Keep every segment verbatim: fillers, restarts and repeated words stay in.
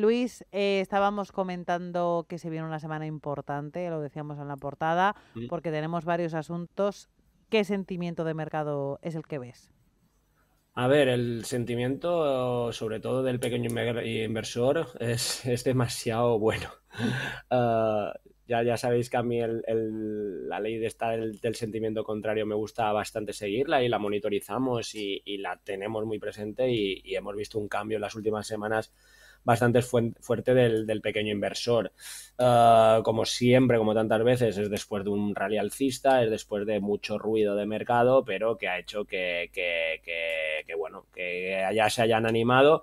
Luis, eh, estábamos comentando que se viene una semana importante, lo decíamos en la portada, sí, porque tenemos varios asuntos. ¿Qué sentimiento de mercado es el que ves? A ver, el sentimiento, sobre todo del pequeño inversor, es, es demasiado bueno. Uh, ya, ya sabéis que a mí el, el, la ley de esta, el, del sentimiento contrario me gusta bastante seguirla y la monitorizamos y, y la tenemos muy presente y, y hemos visto un cambio en las últimas semanas bastante fuerte del, del pequeño inversor. Uh, como siempre, como tantas veces, es después de un rally alcista, es después de mucho ruido de mercado, pero que ha hecho que, que, que, que bueno, que allá se hayan animado.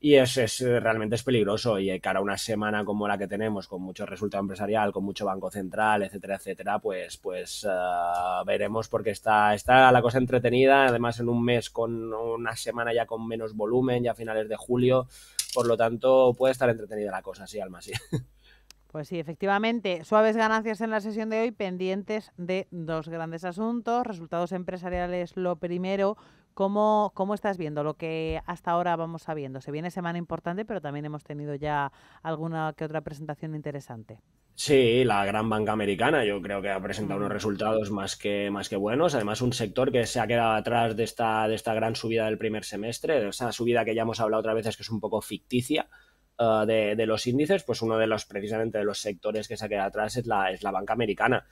Y es, es realmente es peligroso, y cara a una semana como la que tenemos, con mucho resultado empresarial, con mucho banco central, etcétera, etcétera, pues pues uh, veremos, porque está, está la cosa entretenida, además en un mes con una semana ya con menos volumen, ya a finales de julio, por lo tanto puede estar entretenida la cosa, sí, Alma, sí. Pues sí, efectivamente, suaves ganancias en la sesión de hoy, pendientes de dos grandes asuntos, resultados empresariales lo primero. ¿Cómo, ¿Cómo estás viendo lo que hasta ahora vamos sabiendo? Se viene semana importante, pero también hemos tenido ya alguna que otra presentación interesante. Sí, la gran banca americana yo creo que ha presentado unos resultados más que, más que buenos. Además, un sector que se ha quedado atrás de esta, de esta gran subida del primer semestre, de esa subida que ya hemos hablado otras veces, que es un poco ficticia. Uh, de, de los índices, pues uno de los, precisamente, de los sectores que se ha quedado atrás es la, es la banca americana.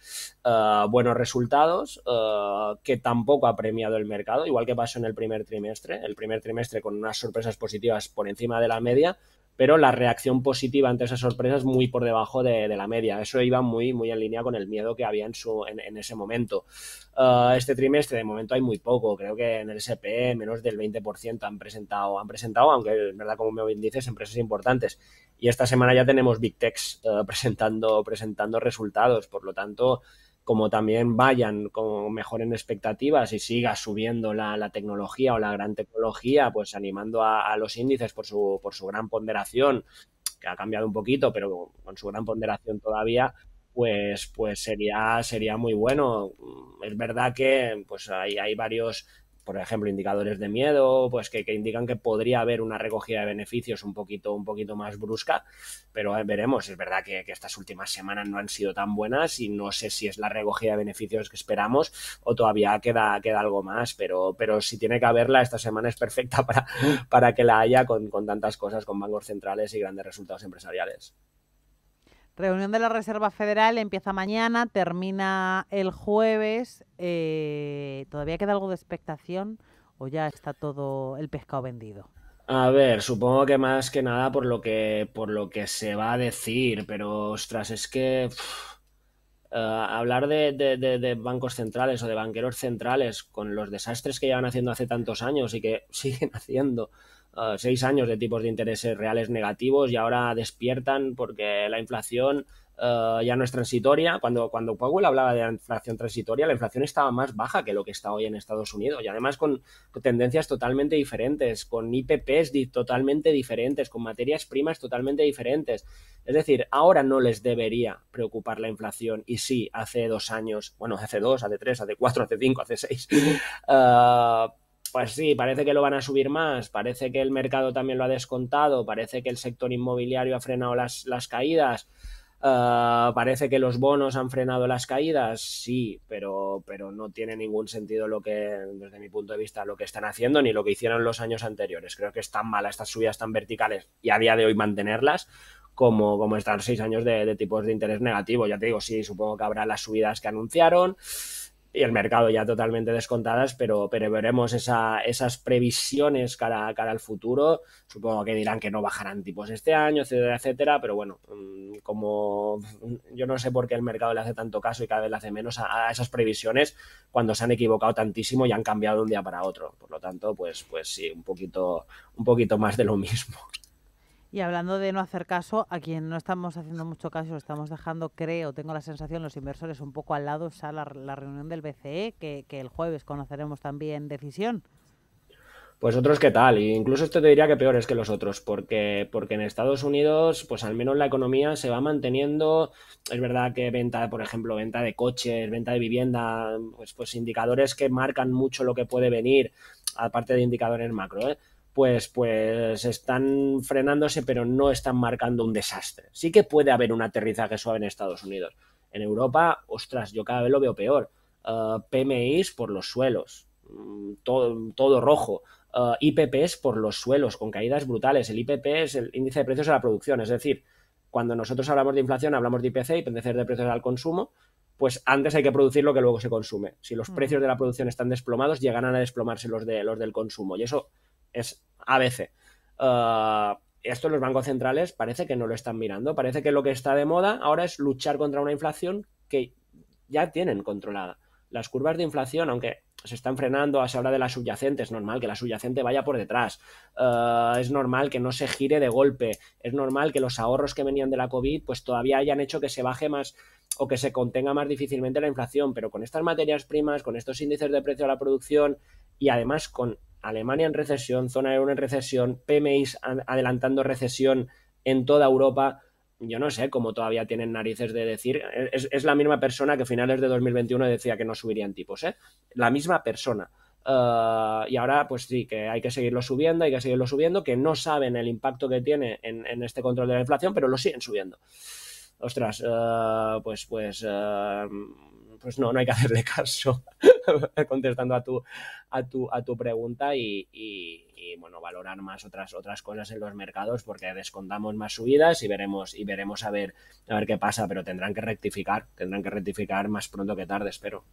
Uh, buenos resultados, uh, que tampoco ha premiado el mercado, igual que pasó en el primer trimestre, el primer trimestre con unas sorpresas positivas por encima de la media, pero la reacción positiva ante esas sorpresas muy por debajo de, de la media. Eso iba muy, muy en línea con el miedo que había en, su, en, en ese momento. Uh, este trimestre, de momento, hay muy poco. Creo que en el ese and pe menos del veinte por ciento han presentado, han presentado, aunque es verdad, como me bien dices, empresas importantes. Y esta semana ya tenemos Big Techs uh, presentando, presentando resultados. Por lo tanto, como también vayan, como mejoren expectativas y siga subiendo la, la tecnología o la gran tecnología, pues animando a, a los índices por su, por su gran ponderación, que ha cambiado un poquito, pero con su gran ponderación todavía, pues, pues sería, sería muy bueno. Es verdad que pues hay, hay varios, por ejemplo, indicadores de miedo, pues que, que indican que podría haber una recogida de beneficios un poquito, un poquito más brusca, pero veremos. Es verdad que, que estas últimas semanas no han sido tan buenas y no sé si es la recogida de beneficios que esperamos o todavía queda, queda algo más, pero, pero si tiene que haberla, esta semana es perfecta para, para que la haya con, con tantas cosas, con bancos centrales y grandes resultados empresariales. Reunión de la Reserva Federal empieza mañana, termina el jueves. Eh, ¿Todavía queda algo de expectación o ya está todo el pescado vendido? A ver, supongo que más que nada por lo que, por lo que se va a decir, pero ostras, es que uff, uh, hablar de, de, de, de bancos centrales o de banqueros centrales con los desastres que llevan haciendo hace tantos años y que siguen haciendo. Uh, seis años de tipos de intereses reales negativos y ahora despiertan porque la inflación uh, ya no es transitoria. Cuando, cuando Powell hablaba de la inflación transitoria, la inflación estaba más baja que lo que está hoy en Estados Unidos y además con tendencias totalmente diferentes, con i pe pes di- totalmente diferentes, con materias primas totalmente diferentes. Es decir, ahora no les debería preocupar la inflación y sí, hace dos años, bueno, hace dos, hace tres, hace cuatro, hace cinco, hace seis... Uh, Pues sí, parece que lo van a subir más, parece que el mercado también lo ha descontado, parece que el sector inmobiliario ha frenado las, las caídas, uh, parece que los bonos han frenado las caídas, sí, pero, pero no tiene ningún sentido lo que, desde mi punto de vista, lo que están haciendo ni lo que hicieron los años anteriores. Creo que es tan mala estas subidas tan verticales y a día de hoy mantenerlas como, como estar seis años de, de tipos de interés negativo. Ya te digo, sí, supongo que habrá las subidas que anunciaron y el mercado ya totalmente descontadas, pero, pero veremos esa, esas previsiones cara, cara al futuro. Supongo que dirán que no bajarán tipos este año, etcétera, etcétera, pero bueno, como yo no sé por qué el mercado le hace tanto caso y cada vez le hace menos a, a esas previsiones cuando se han equivocado tantísimo y han cambiado de un día para otro. Por lo tanto, pues, pues sí, un poquito, un poquito más de lo mismo. Y hablando de no hacer caso, a quien no estamos haciendo mucho caso, lo estamos dejando, creo, tengo la sensación, los inversores un poco al lado, está la, la reunión del be ce e, que, que el jueves conoceremos también decisión. Pues otros qué tal, e incluso esto te diría que peores que los otros, porque, porque en Estados Unidos, pues al menos la economía se va manteniendo. Es verdad que venta, por ejemplo, venta de coches, venta de vivienda, pues, pues indicadores que marcan mucho lo que puede venir, aparte de indicadores macro, ¿eh? pues, pues están frenándose, pero no están marcando un desastre. Sí que puede haber un aterrizaje suave en Estados Unidos. En Europa, ostras, yo cada vez lo veo peor. Uh, P M Is por los suelos, todo, todo rojo. Uh, I P Ps por los suelos, con caídas brutales. El I P P es el índice de precios a la producción, es decir, cuando nosotros hablamos de inflación, hablamos de I P C, índice de precios al consumo, pues antes hay que producir lo que luego se consume. Si los mm. precios de la producción están desplomados, llegan a desplomarse los, de, los del consumo, y eso es A B C. Uh, esto los bancos centrales parece que no lo están mirando, parece que lo que está de moda ahora es luchar contra una inflación que ya tienen controlada. Las curvas de inflación, aunque se están frenando, se habla de la subyacente, es normal que la subyacente vaya por detrás, uh, es normal que no se gire de golpe, es normal que los ahorros que venían de la COVID pues todavía hayan hecho que se baje más o que se contenga más difícilmente la inflación, pero con estas materias primas, con estos índices de precio a la producción y además con Alemania en recesión, zona euro en recesión, P M Is adelantando recesión en toda Europa, yo no sé cómo todavía tienen narices de decir, es, es la misma persona que a finales de dos mil veintiuno decía que no subirían tipos, ¿eh? La misma persona. Uh, y ahora, pues sí, que hay que seguirlo subiendo, hay que seguirlo subiendo, que no saben el impacto que tiene en, en este control de la inflación, pero lo siguen subiendo. Ostras, uh, pues, pues, uh, pues no, no hay que hacerle caso, contestando a tu, a tu, a tu pregunta y, y, y, bueno, valorar más otras, otras cosas en los mercados, porque descontamos más subidas y veremos, y veremos a ver, a ver qué pasa, pero tendrán que rectificar, tendrán que rectificar más pronto que tarde, espero.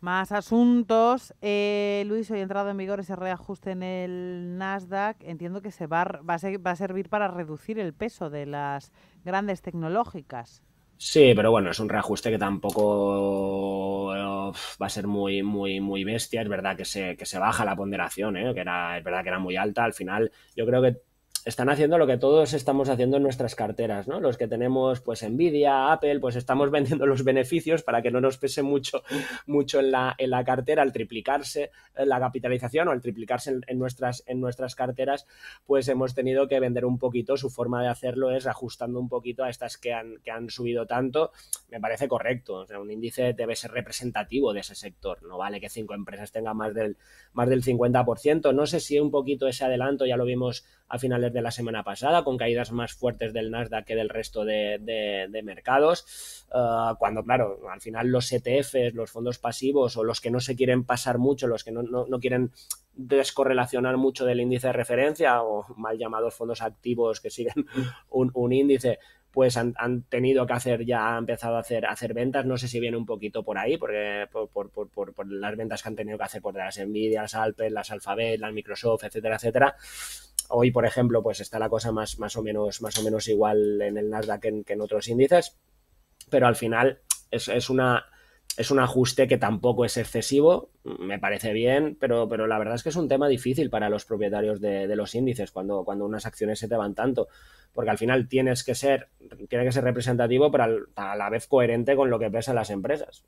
Más asuntos. Eh, Luis, hoy ha entrado en vigor ese reajuste en el Nasdaq. Entiendo que se va, va, a ser, va a servir para reducir el peso de las grandes tecnológicas. Sí, pero bueno, es un reajuste que tampoco uh, va a ser muy, muy, muy bestia. Es verdad que se, que se baja la ponderación, ¿eh? que era, es verdad que era muy alta. Al final, yo creo que están haciendo lo que todos estamos haciendo en nuestras carteras, ¿no? Los que tenemos, pues, Nvidia, Apple, pues estamos vendiendo los beneficios para que no nos pese mucho, mucho en la, en la cartera. Al triplicarse la capitalización o al triplicarse en, en, nuestras, en nuestras carteras, pues hemos tenido que vender un poquito. Su forma de hacerlo es ajustando un poquito a estas que han, que han subido tanto. Me parece correcto. O sea, un índice debe ser representativo de ese sector. No vale que cinco empresas tengan más del, más del cincuenta por ciento. No sé si un poquito ese adelanto, ya lo vimos a finales de la semana pasada, con caídas más fuertes del Nasdaq que del resto de, de, de mercados, uh, cuando claro, al final los E T Efes, los fondos pasivos o los que no se quieren pasar mucho, los que no, no, no quieren descorrelacionar mucho del índice de referencia o mal llamados fondos activos que siguen un, un índice, pues han, han tenido que hacer, ya han empezado a hacer, a hacer ventas. No sé si viene un poquito por ahí, porque por, por, por, por, por las ventas que han tenido que hacer por las Nvidia, las Apple, las Alphabet, las Microsoft, etcétera, etcétera. Hoy, por ejemplo, pues está la cosa más, más, o, menos, más o menos igual en el Nasdaq que en, que en otros índices, pero al final es, es, una, es un ajuste que tampoco es excesivo, me parece bien, pero, pero la verdad es que es un tema difícil para los propietarios de, de los índices cuando, cuando unas acciones se te van tanto, porque al final tienes que ser, tiene que ser representativo, pero a la vez coherente con lo que pesan las empresas.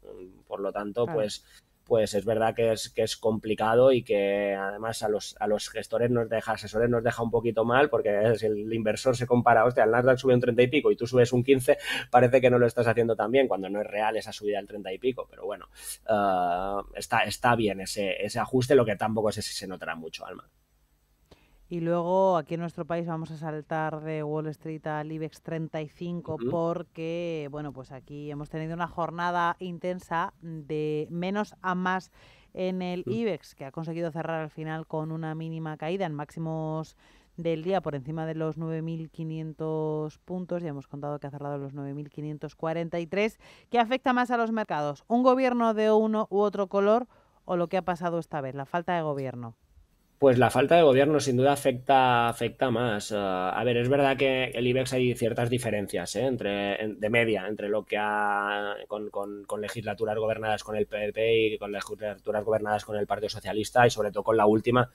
Por lo tanto, claro, pues... pues es verdad que es, que es complicado y que además a los, a los gestores nos deja, asesores nos deja un poquito mal, porque si el inversor se compara, hostia, el Nasdaq sube un treinta y pico y tú subes un quince, parece que no lo estás haciendo tan bien, cuando no es real esa subida del treinta y pico, pero bueno, uh, está, está bien ese, ese ajuste, lo que tampoco sé si se notará mucho, Alma. Y luego aquí en nuestro país vamos a saltar de Wall Street al IBEX treinta y cinco, uh-huh, porque bueno, pues aquí hemos tenido una jornada intensa de menos a más en el uh-huh. IBEX, que ha conseguido cerrar al final con una mínima caída en máximos del día por encima de los nueve mil quinientos puntos. Ya hemos contado que ha cerrado los nueve mil quinientos cuarenta y tres. ¿Qué afecta más a los mercados? ¿Un gobierno de uno u otro color o lo que ha pasado esta vez, la falta de gobierno? Pues la falta de gobierno sin duda afecta, afecta más. Uh, a ver, es verdad que el IBEX hay ciertas diferencias ¿eh? entre, en, de media entre lo que ha con, con, con legislaturas gobernadas con el P P y con legislaturas gobernadas con el Partido Socialista y sobre todo con la última,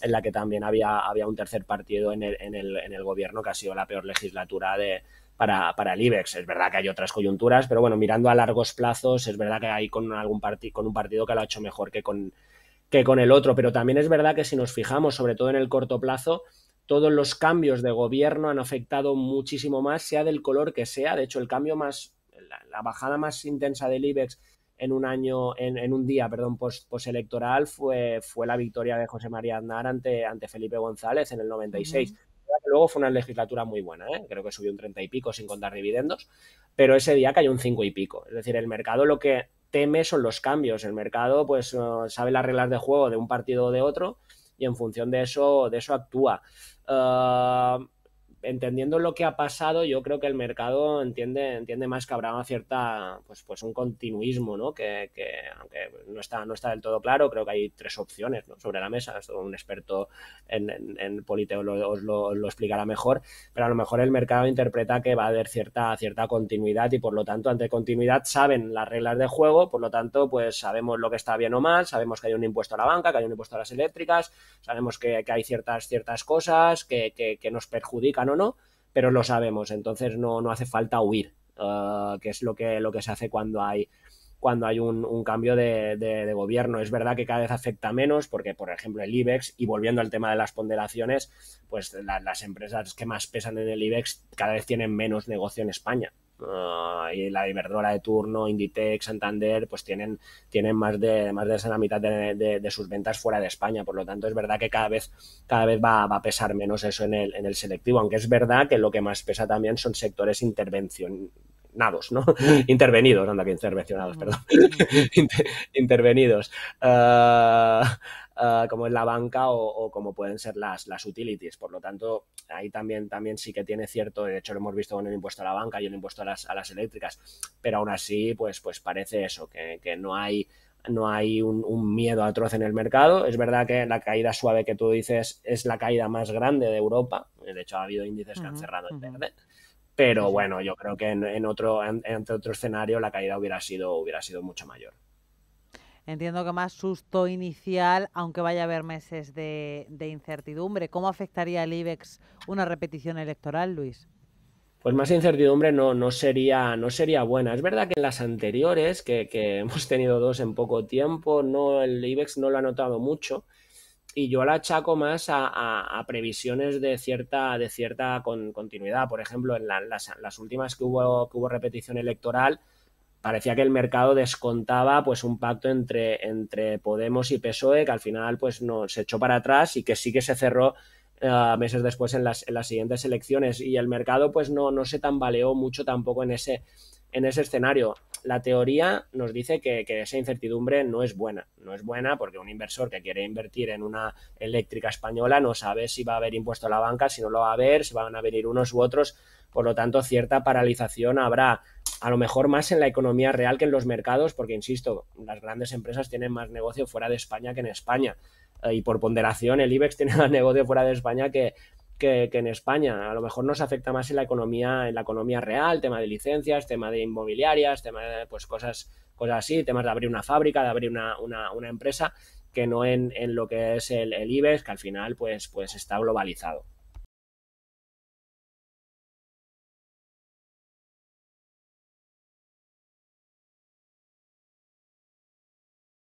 en la que también había, había un tercer partido en el, en, el, en el gobierno, que ha sido la peor legislatura de... Para, para el IBEX. Es verdad que hay otras coyunturas, pero bueno, mirando a largos plazos, es verdad que hay con, algún parti, con un partido que lo ha hecho mejor que con... que con el otro, pero también es verdad que si nos fijamos, sobre todo en el corto plazo, todos los cambios de gobierno han afectado muchísimo más, sea del color que sea. De hecho, el cambio más, la, la bajada más intensa del IBEX en un año, en, en un día, perdón, post, post electoral fue, fue la victoria de José María Aznar ante, ante Felipe González en el noventa y seis. Uh-huh. Luego fue una legislatura muy buena, ¿eh? Creo que subió un treinta y pico sin contar dividendos, pero ese día cayó un cinco y pico. Es decir, el mercado lo que teme son los cambios. El mercado pues sabe las reglas de juego de un partido o de otro y en función de eso, de eso actúa. Uh, entendiendo lo que ha pasado, yo creo que el mercado entiende, entiende más que habrá una cierta, pues, pues un continuismo, ¿no? Que, que aunque no está, no está del todo claro, creo que hay tres opciones, ¿no? Sobre la mesa. Esto un experto en, en, en Politeo lo, os lo, lo explicará mejor, pero a lo mejor el mercado interpreta que va a haber cierta, cierta continuidad y por lo tanto ante continuidad saben las reglas de juego, por lo tanto pues sabemos lo que está bien o mal, sabemos que hay un impuesto a la banca, que hay un impuesto a las eléctricas, sabemos que, que hay ciertas, ciertas cosas que, que, que nos perjudican o no, pero lo sabemos, entonces no, no hace falta huir, uh, que es lo que, lo que se hace cuando hay, cuando hay un, un cambio de, de, de gobierno. Es verdad que cada vez afecta menos porque, por ejemplo, el IBEX, y volviendo al tema de las ponderaciones, pues la, las empresas que más pesan en el IBEX cada vez tienen menos negocio en España. Uh, y la Iberdrola de turno, Inditex, Santander, pues tienen, tienen más de más de la mitad de, de, de sus ventas fuera de España. Por lo tanto, es verdad que cada vez, cada vez va, va a pesar menos eso en el, en el selectivo, aunque es verdad que lo que más pesa también son sectores intervencionados, ¿no? Intervenidos, anda que intervencionados, perdón. Inter, intervenidos. Uh, Uh, como es la banca o, o como pueden ser las, las utilities. Por lo tanto, ahí también, también sí que tiene cierto, de hecho lo hemos visto con el impuesto a la banca y el impuesto a las, a las eléctricas, pero aún así pues, pues parece eso, que, que no hay, no hay un, un miedo atroz en el mercado. Es verdad que la caída suave que tú dices es la caída más grande de Europa, de hecho ha habido índices uh-huh, que han cerrado en uh-huh. verde, pero bueno, yo creo que en, en otro, en, en otro escenario la caída hubiera sido, hubiera sido mucho mayor. Entiendo que más susto inicial, aunque vaya a haber meses de, de incertidumbre. ¿Cómo afectaría al IBEX una repetición electoral, Luis? Pues más incertidumbre no, no, sería, no sería buena. Es verdad que en las anteriores, que, que hemos tenido dos en poco tiempo, no, el IBEX no lo ha notado mucho. Y yo la achaco más a, a, a previsiones de cierta, de cierta con, continuidad. Por ejemplo, en la, las, las últimas que hubo, que hubo repetición electoral, parecía que el mercado descontaba pues un pacto entre, entre Podemos y P S O E que al final pues no, se echó para atrás y que sí que se cerró uh, meses después en las, en las siguientes elecciones, y el mercado pues no, no se tambaleó mucho tampoco en ese, en ese escenario. La teoría nos dice que, que esa incertidumbre no es buena, no es buena porque un inversor que quiere invertir en una eléctrica española no sabe si va a haber impuesto a la banca, si no lo va a haber, si van a venir unos u otros. Por lo tanto, cierta paralización habrá, a lo mejor más en la economía real que en los mercados, porque, insisto, las grandes empresas tienen más negocio fuera de España que en España. Eh, y por ponderación, el IBEX tiene más negocio fuera de España que, que, que en España. A lo mejor nos afecta más en la economía, en la economía real, tema de licencias, tema de inmobiliarias, tema de pues, cosas, cosas así, temas de abrir una fábrica, de abrir una, una, una empresa, que no en, en lo que es el, el IBEX, que al final pues, pues está globalizado.